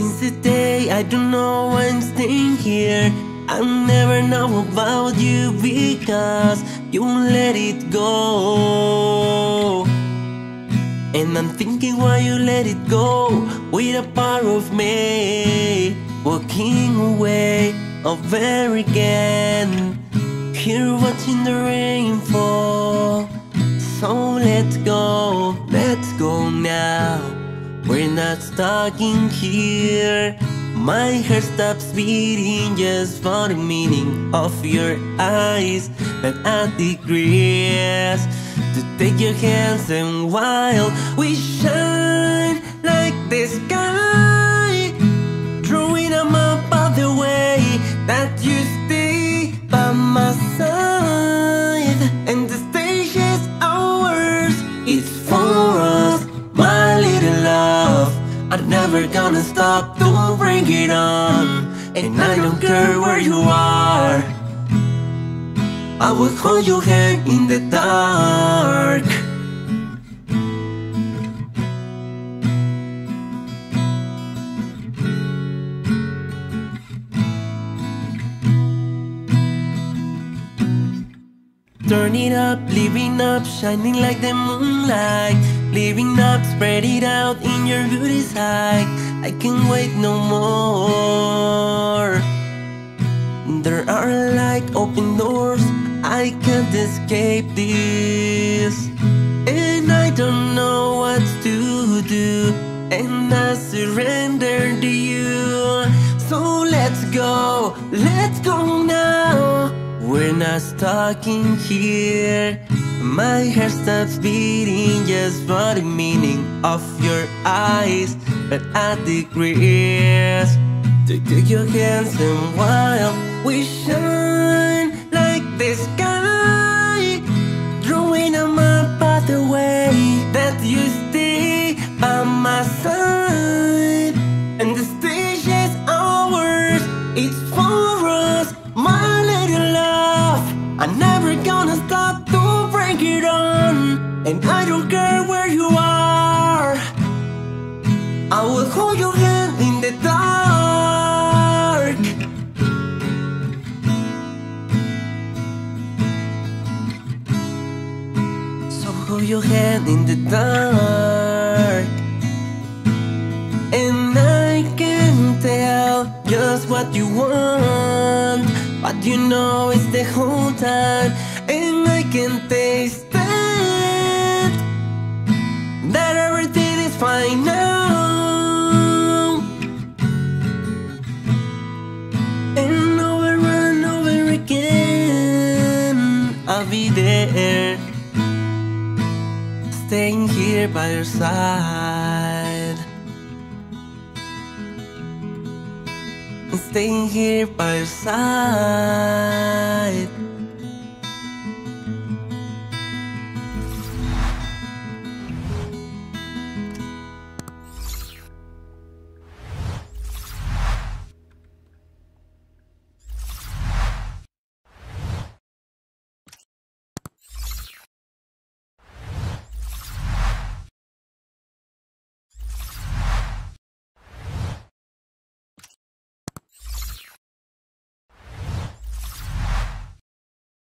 since the day I don't know I'm staying here. I'll never know about you because you let it go. And I'm thinking why you let it go with a part of me walking away over again. Here watching the rain fall, so let's go now. We're not stuck in here. My heart stops beating just for the meaning of your eyes that I digress. To take your hands and while we shine like the sky, drawing them up all the way that you stay by my side. And the stage is ours, it's for us, my little love. I'm never gonna stop, don't bring it on. And I don't care where you are, I will hold your hand in the dark. Turn it up, living up, shining like the moonlight. Living up, spread it out in your beauty side. I can't wait no more. There are like open doors, I can't escape this. And I don't know what to do, and I surrender to you. So let's go now. We're not stuck in here. My heart stops beating just for the meaning of your eyes, but I digress. Take your hands and while we shine like the sky, drawing them up by the way that you stay by my side. And the stage is ours, it's for us, my little love. I'm never gonna stop to break it on. And I don't care where you are, I will hold your hand in the dark. Hold your hand in the dark, and I can tell just what you want, but you know it's the whole time, and I can taste it, that everything is fine now. And over and over again, I'll be there, staying here by your side, staying here by your side.